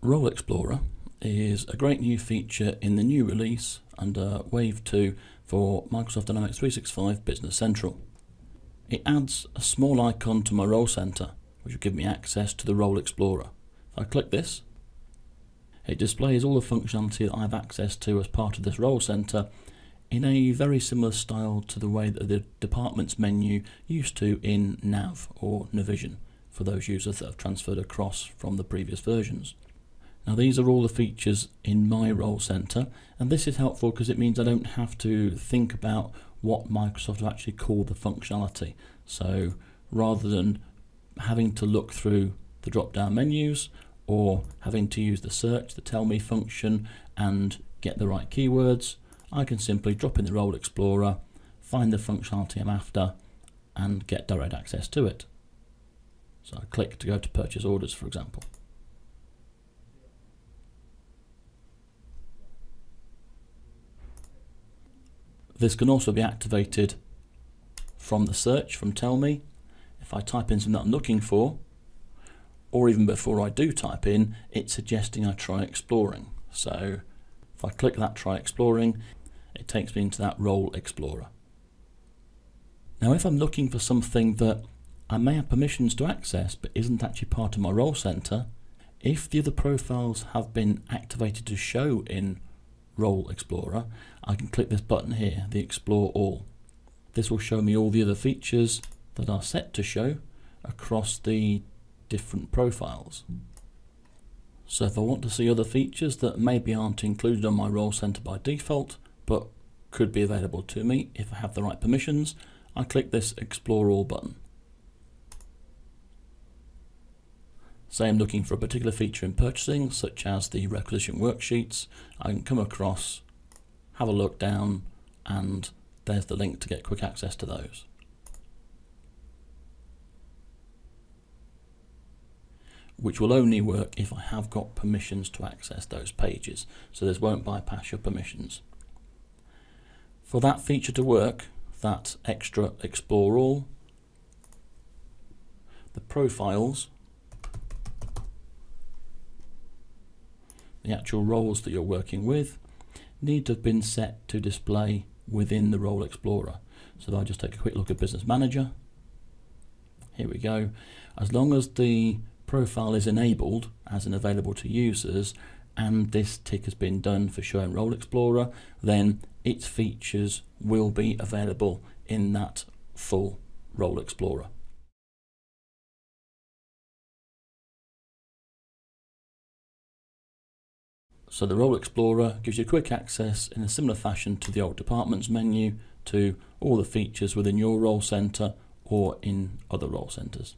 Role Explorer is a great new feature in the new release under Wave 2 for Microsoft Dynamics 365 Business Central. It adds a small icon to my role center, which will give me access to the Role Explorer. If I click this, it displays all the functionality that I have access to as part of this role center in a very similar style to the way that the departments menu used to in NAV or Navision for those users that have transferred across from the previous versions. Now these are all the features in my role center, and this is helpful because it means I don't have to think about what Microsoft have actually called the functionality. So rather than having to look through the drop-down menus or having to use the search, the Tell Me function and get the right keywords, I can simply drop in the Role Explorer, find the functionality I'm after and get direct access to it. So I click to go to purchase orders, for example. This can also be activated from the search, from Tell Me. If I type in something that I'm looking for, or even before I do type in, it's suggesting I try exploring. So if I click that try exploring, it takes me into that Role Explorer. Now if I'm looking for something that I may have permissions to access but isn't actually part of my role center, if the other profiles have been activated to show in Role Explorer, I can click this button here, the Explore All. This will show me all the other features that are set to show across the different profiles. So if I want to see other features that maybe aren't included on my role center by default but could be available to me if I have the right permissions, I click this Explore All button. Say I'm looking for a particular feature in purchasing, such as the requisition worksheets, I can come across, have a look down, and there's the link to get quick access to those. Which will only work if I have got permissions to access those pages, so this won't bypass your permissions. For that feature to work, that extra Explore All, the profiles, the actual roles that you're working with need to have been set to display within the Role Explorer. So if I just take a quick look at Business Manager, here we go. As long as the profile is enabled as in available to users and this tick has been done for showing Role Explorer, then its features will be available in that full Role Explorer. So the Role Explorer gives you quick access in a similar fashion to the old Departments menu to all the features within your role center or in other role centers.